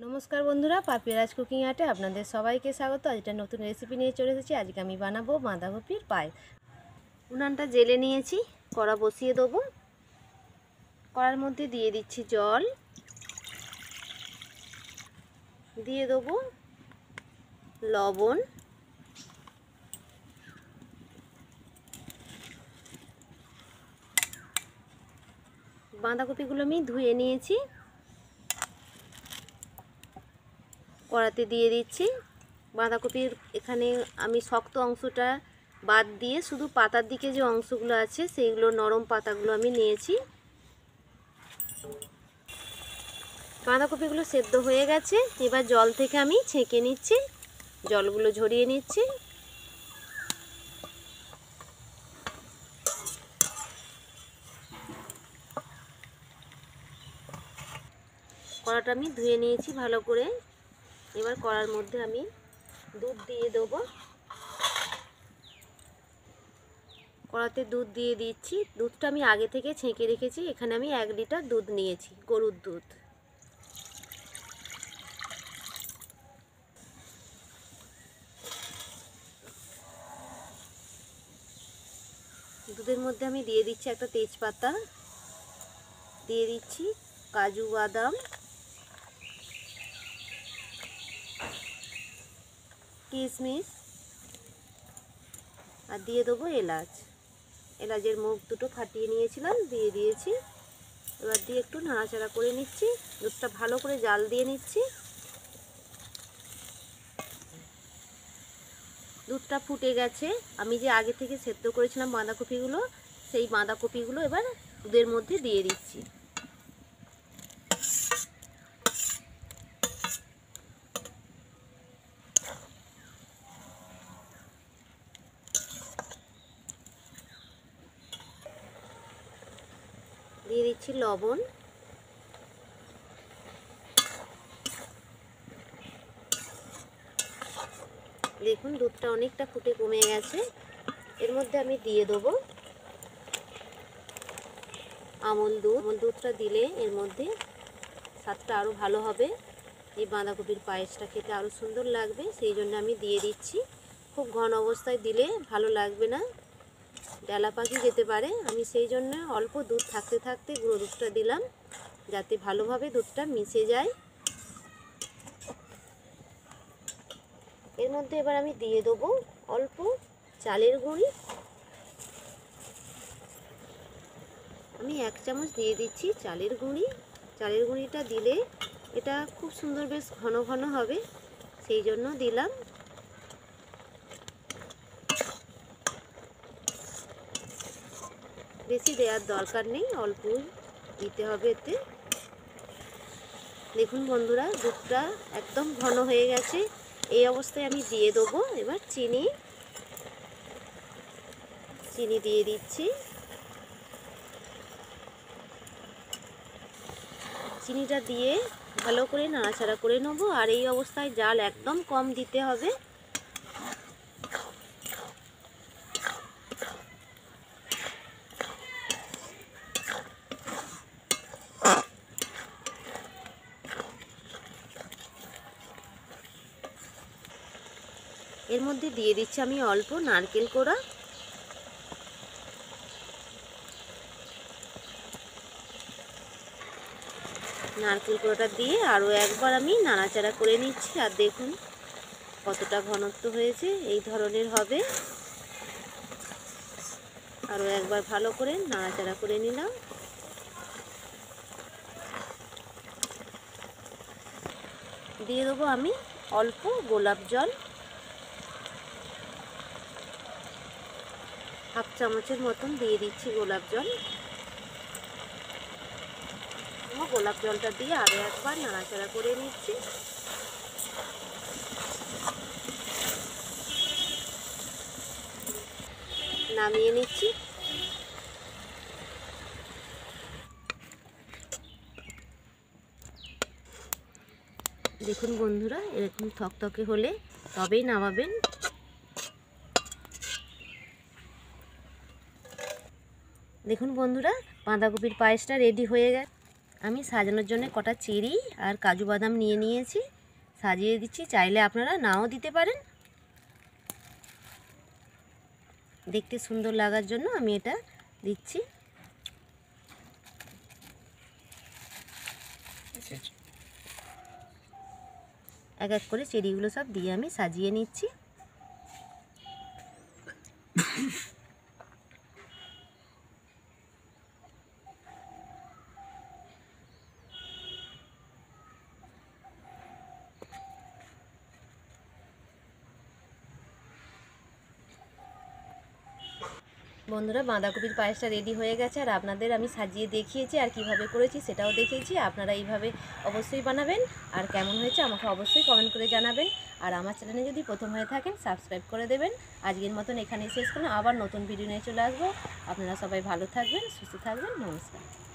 नमस्कार बंधुरा पापिया राज कुकिंग आर्टे आपनादेर सबाइके स्वागत। आज एक नतून रेसिपि निये चले एसेछि। आजके आमि बानाबो बाँधाकपिर पायेश। उनानटा जेले नियेछि, कड़ा बसिए देबो। कड़ार मध्य दिए दिच्छि जल, दिए देबो लवण, बाँधाकपिगुलो आमि धुए नियेछि। कड़ाते दिए दीची बाँधाकपिर एखाने आमी शक्त अंशटा बाद दिए शुधु पातार दिके जो अंशगुलो आछे सेइगुलो नरम पातागुलो आमी नियेछि। बाँधाकपिगुलो सेद्ध हये गेछे। एबार जल थेके आमी छेके निच्छि, जलगुलो झरिए निच्छि। कड़ाटा आमी धुए नियेछि भालो करे। एबार कड़ार मध्य आमी दूध दिए देब। कड़ाते दूध दिए दीची। दूधटा आमी आगे थेके छेंके रेखेछि। एखाने आमी 1 लिटार दूध नियेछि, गरुर दूध। दूधेर मध्य आमी दिए दीची एकटा तेजपाता, दिए दीची काजू बादाम, किशमिश और दिए देव एलाच। एलाचर मुख दुटो फाटिए नहीं दिए दिए दिए एक नाड़ाचाड़ा कर निचि। दूधटा भालो करे जाल दिए निचि। दूधटा फुटे गेछे। आमी जे आगे थेके सेद्ध करेछिलाम बाँधाकपिगुलो सेई बाँधाकपिगुलो एबार दूधेर मध्य दिए दिच्छि। दिए दीची लवण, देखुन दूधटा अनेकटा फुटे कमे गेछे। एर मध्य आमी दिए देब आमल दूध। आमल दूधटा दिले एर मध्य स्वादटा आरो भालो हबे। एई बाँधाकपिर पायेशटा खेते आरो सुंदर लागबे, सेई जोन्नो आमी दिए दिच्छि। खूब घन अवस्थाय दिले भालो लागबे ना, डाला पाकी जेते पारे। आमी सेई जोन्नो अल्प दूध थाकते थाकते गुड़ो दूधटा दिलाम जाते भालोभावे दूधटा मिशे जाए। एर मध्ये एबार आमी दिए देब अल्प चालेर गुड़ी। आमी 1 चामच दिए दिच्छि चालेर गुड़ी। चालेर गुड़िटा दिले एटा खूब सुंदर बेश घन घन हबे, सेई जोन्नो दिलाम। बेशी देयार दरकार नहीं, अल्प दीते हबे। एते देखुन बंधुरा दूधटा एकदम घन हये गेछे। एई अवस्थाय आमी दिए देब एबार चीनी। चीनी दिए दिच्छि। चीनीटा दिए भालो करे नाड़ाचाड़ा करे नेब। आर एई अवस्थाय जाल एकदम कम दीते हबे। एर मध्य दिए दीची आमी अल्प नारकेल कोड़ा। नारकेल कोड़ाटा दिए आरो एकबार आमी नाड़ाचाड़ा करे निच्छि। आर देखुन कतटा घनत्व हयेछे, एई धरनेर हबे। आरो एकबार भालो करे नाड़ाचाड़ा करे निलाम। दिए देब आमी अल्प गोलाप जल, हाफ चामचेर मतन दिए दिच्छि गोलाप जल। गोलाप जलटा दिए आरो एकबार नाड़ाचाड़ा करे निच्छि। नामिये निच्छि। देखुन बंधुरा एरकम थकथके होले तबेई नामाबेन। देखुन बंधुरा बाँधाकपिर पायेशटा रेडी हये गेछे। আমি সাজানোর জন্য কটা চেরি আর কাজু বাদাম নিয়ে নিয়েছি, সাজিয়ে দিচ্ছি। চাইলে আপনারা নাও দিতে পারেন, দেখতে সুন্দর লাগার জন্য আমি এটা দিচ্ছি। এক এক করে চেরিগুলো সব দিয়ে আমি সাজিয়ে নিচ্ছি। বন্ধুরা, বাঁধাকপির পায়েসটা রেডি হয়ে গেছে, আর আপনাদের আমি সাজিয়ে দেখিয়েছি আর কিভাবে করেছি সেটাও দেখিয়েছি। আপনারা এইভাবে অবশ্যই বানাবেন, আর কেমন হয়েছে আমাকে অবশ্যই কমেন্ট করে জানাবেন। আর আমার চ্যানেলে যদি প্রথম হয়ে থাকেন সাবস্ক্রাইব করে দেবেন। আজকের মতন এখানেই শেষ করলাম, আবার নতুন ভিডিও নিয়ে চলে আসবো। আপনারা সবাই ভালো থাকবেন, সুস্থ থাকবেন। নমস্কার।